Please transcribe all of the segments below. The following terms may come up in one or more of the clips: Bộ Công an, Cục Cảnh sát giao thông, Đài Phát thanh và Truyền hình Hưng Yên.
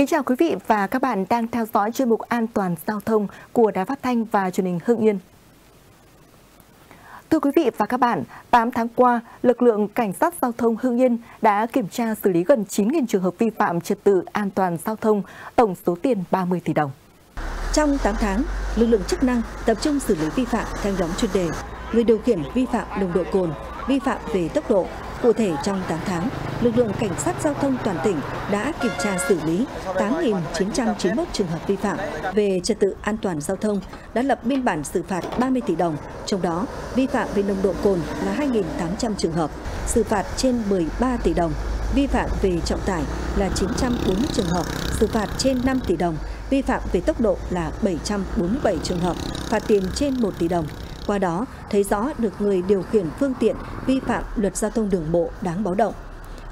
Kính chào quý vị và các bạn đang theo dõi chuyên mục An toàn giao thông của Đài Phát thanh và Truyền hình Hưng Yên. Thưa quý vị và các bạn, 8 tháng qua, lực lượng Cảnh sát giao thông Hưng Yên đã kiểm tra xử lý gần 9.000 trường hợp vi phạm trật tự an toàn giao thông, tổng số tiền 30 tỷ đồng. Trong 8 tháng, lực lượng chức năng tập trung xử lý vi phạm theo nhóm chuyên đề, người điều khiển vi phạm nồng độ cồn, vi phạm về tốc độ. Cụ thể, trong 8 tháng, lực lượng Cảnh sát giao thông toàn tỉnh đã kiểm tra xử lý 8.991 trường hợp vi phạm về trật tự an toàn giao thông, đã lập biên bản xử phạt 30 tỷ đồng, trong đó vi phạm về nồng độ cồn là 2.800 trường hợp, xử phạt trên 13 tỷ đồng, vi phạm về trọng tải là 940 trường hợp, xử phạt trên 5 tỷ đồng, vi phạm về tốc độ là 747 trường hợp, phạt tiền trên 1 tỷ đồng. Qua đó, thấy rõ được người điều khiển phương tiện vi phạm luật giao thông đường bộ đáng báo động.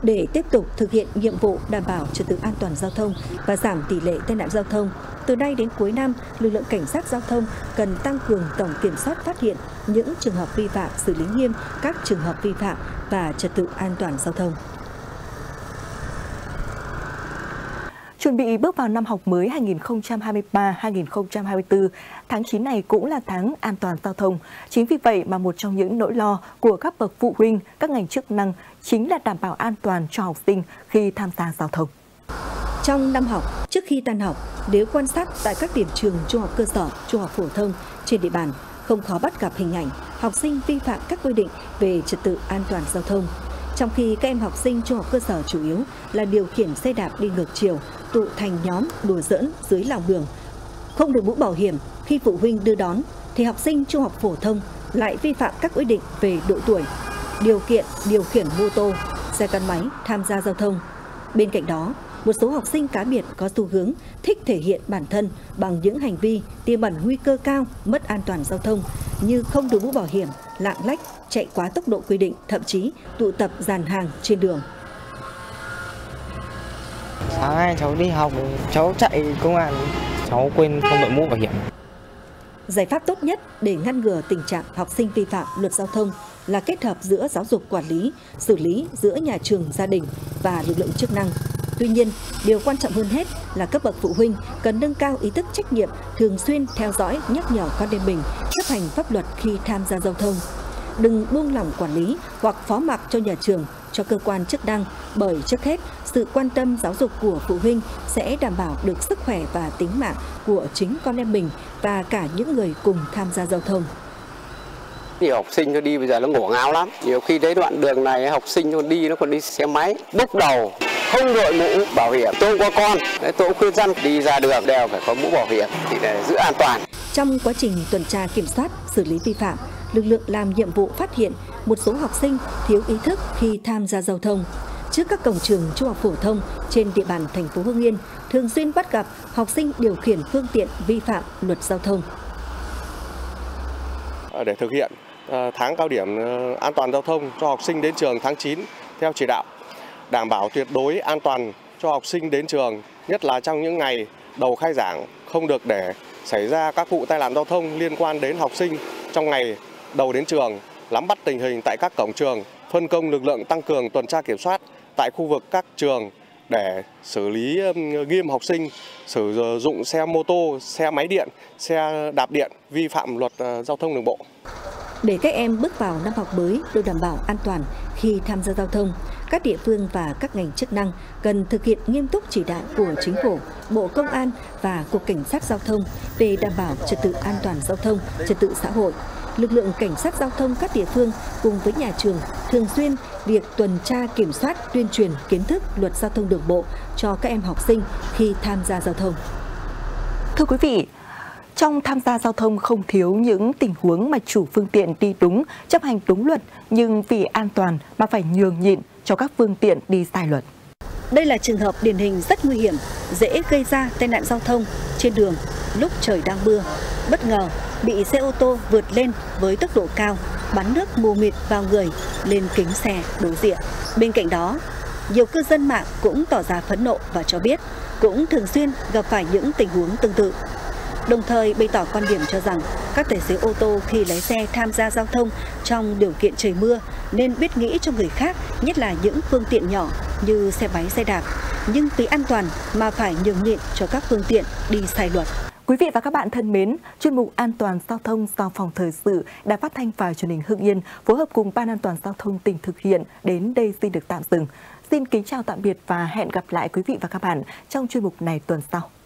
Để tiếp tục thực hiện nhiệm vụ đảm bảo trật tự an toàn giao thông và giảm tỷ lệ tai nạn giao thông, từ nay đến cuối năm, lực lượng Cảnh sát giao thông cần tăng cường tổng kiểm soát phát hiện những trường hợp vi phạm, xử lý nghiêm các trường hợp vi phạm và trật tự an toàn giao thông. Chuẩn bị bước vào năm học mới 2023-2024, tháng 9 này cũng là tháng an toàn giao thông. Chính vì vậy mà một trong những nỗi lo của các bậc phụ huynh, các ngành chức năng chính là đảm bảo an toàn cho học sinh khi tham gia giao thông. Trong năm học, trước khi tan học, nếu quan sát tại các điểm trường trung học cơ sở, trung học phổ thông trên địa bàn, không khó bắt gặp hình ảnh học sinh vi phạm các quy định về trật tự an toàn giao thông. Trong khi các em học sinh trung học cơ sở chủ yếu là điều khiển xe đạp đi ngược chiều, tụ thành nhóm đùa giỡn dưới lòng đường, không đội mũ bảo hiểm khi phụ huynh đưa đón, thì học sinh trung học phổ thông lại vi phạm các quy định về độ tuổi, điều kiện điều khiển mô tô, xe gắn máy tham gia giao thông. Bên cạnh đó, một số học sinh cá biệt có xu hướng thích thể hiện bản thân bằng những hành vi tiềm ẩn nguy cơ cao mất an toàn giao thông như không đội mũ bảo hiểm, lạng lách, chạy quá tốc độ quy định, thậm chí tụ tập dàn hàng trên đường. Sáng nay cháu đi học, cháu chạy công an, cháu quên không đội mũ bảo hiểm. Giải pháp tốt nhất để ngăn ngừa tình trạng học sinh vi phạm luật giao thông là kết hợp giữa giáo dục quản lý, xử lý giữa nhà trường, gia đình và lực lượng chức năng. Tuy nhiên, điều quan trọng hơn hết là các bậc phụ huynh cần nâng cao ý thức trách nhiệm, thường xuyên theo dõi, nhắc nhở con em mình chấp hành pháp luật khi tham gia giao thông. Đừng buông lỏng quản lý hoặc phó mặc cho nhà trường, cho cơ quan chức năng, bởi trước hết, sự quan tâm giáo dục của phụ huynh sẽ đảm bảo được sức khỏe và tính mạng của chính con em mình và cả những người cùng tham gia giao thông. Nhiều học sinh nó đi bây giờ nó ngổ ngáo lắm, nhiều khi đấy đoạn đường này học sinh nó còn đi xe máy, bốc đầu, không đội mũ bảo hiểm. Tôi có con, tôi khuyên dân đi ra đường đều phải có mũ bảo hiểm thì để giữ an toàn. Trong quá trình tuần tra kiểm soát, xử lý vi phạm, lực lượng làm nhiệm vụ phát hiện một số học sinh thiếu ý thức khi tham gia giao thông. Trước các cổng trường trung học phổ thông trên địa bàn thành phố Hưng Yên, thường xuyên bắt gặp học sinh điều khiển phương tiện vi phạm luật giao thông. Để thực hiện tháng cao điểm an toàn giao thông cho học sinh đến trường tháng 9 theo chỉ đạo, đảm bảo tuyệt đối an toàn cho học sinh đến trường, nhất là trong những ngày đầu khai giảng, không được để xảy ra các vụ tai nạn giao thông liên quan đến học sinh trong ngày đầu đến trường, nắm bắt tình hình tại các cổng trường, phân công lực lượng tăng cường tuần tra kiểm soát tại khu vực các trường để xử lý nghiêm học sinh sử dụng xe mô tô, xe máy điện, xe đạp điện vi phạm luật giao thông đường bộ. Để các em bước vào năm học mới được đảm bảo an toàn khi tham gia giao thông, các địa phương và các ngành chức năng cần thực hiện nghiêm túc chỉ đạo của Chính phủ, Bộ Công an và Cục Cảnh sát giao thông về đảm bảo trật tự an toàn giao thông, trật tự xã hội. Lực lượng Cảnh sát giao thông các địa phương cùng với nhà trường thường xuyên việc tuần tra kiểm soát, tuyên truyền kiến thức luật giao thông đường bộ cho các em học sinh khi tham gia giao thông. Thưa quý vị, trong tham gia giao thông không thiếu những tình huống mà chủ phương tiện đi đúng, chấp hành đúng luật nhưng vì an toàn mà phải nhường nhịn cho các phương tiện đi sai luật. Đây là trường hợp điển hình rất nguy hiểm, dễ gây ra tai nạn giao thông trên đường lúc trời đang mưa, bất ngờ bị xe ô tô vượt lên với tốc độ cao, bắn nước mù mịt vào người, lên kính xe đối diện. Bên cạnh đó, nhiều cư dân mạng cũng tỏ ra phẫn nộ và cho biết cũng thường xuyên gặp phải những tình huống tương tự. Đồng thời bày tỏ quan điểm cho rằng các tài xế ô tô khi lái xe tham gia giao thông trong điều kiện trời mưa nên biết nghĩ cho người khác, nhất là những phương tiện nhỏ như xe máy, xe đạp. nhưng vì an toàn mà phải nhường nhịn cho các phương tiện đi sai luật. Quý vị và các bạn thân mến, chuyên mục An toàn giao thông do Phòng Thời sự Đài Phát thanh và Truyền hình Hưng Yên phối hợp cùng Ban An toàn giao thông tỉnh thực hiện đến đây xin được tạm dừng. Xin kính chào tạm biệt và hẹn gặp lại quý vị và các bạn trong chuyên mục này tuần sau.